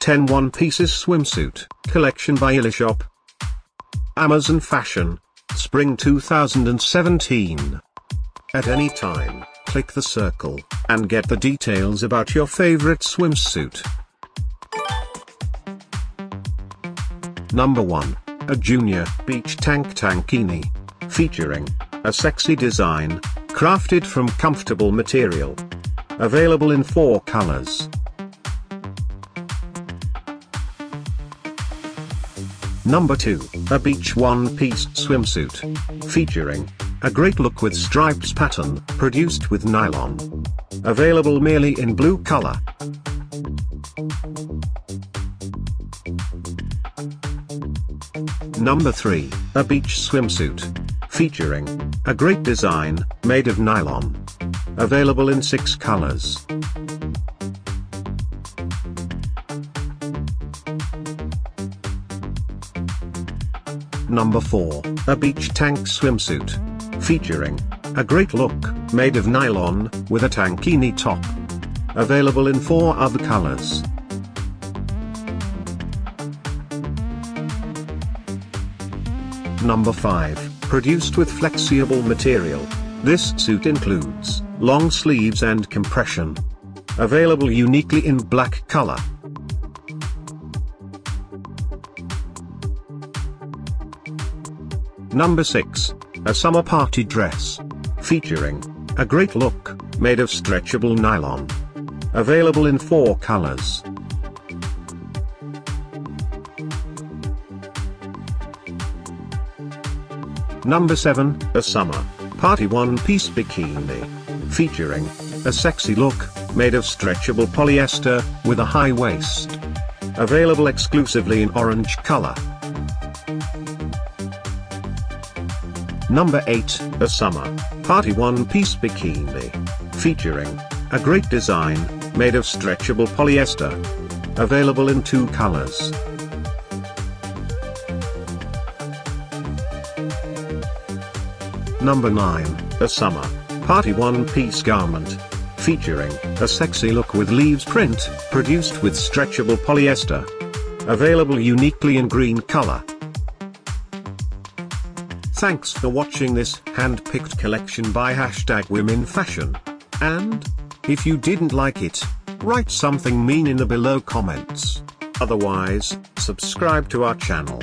10 One-Pieces Swimsuit Collection by Ilishop. Amazon Fashion. Spring 2017. At any time, click the circle, and get the details about your favorite swimsuit. Number 1. A Junior Beach Tank Tankini. Featuring a sexy design, crafted from comfortable material. Available in 4 colors. Number 2. A Beach One-Piece Swimsuit. Featuring a great look with stripes pattern, produced with nylon. Available merely in blue color. Number 3. A Beach Swimsuit. Featuring a great design, made of nylon. Available in 6 colors. Number 4. A Beach Tank Swimsuit. Featuring a great look, made of nylon, with a tankini top. Available in 4 other colors. Number 5. Produced with flexible material. This suit includes long sleeves and compression. Available uniquely in black color. Number 6. A Summer Party Dress. Featuring a great look, made of stretchable nylon. Available in 4 colors. Number 7. A Summer Party One-Piece Bikini. Featuring a sexy look, made of stretchable polyester, with a high waist. Available exclusively in orange color. Number 8. A Summer Party One-Piece Bikini. Featuring a great design, made of stretchable polyester. Available in 2 colors. Number 9. A Summer Party One-Piece Garment. Featuring a sexy look with leaves print, produced with stretchable polyester. Available uniquely in green color. Thanks for watching this hand-picked collection by #WomenFashion. And if you didn't like it, write something mean in the below comments. Otherwise, subscribe to our channel.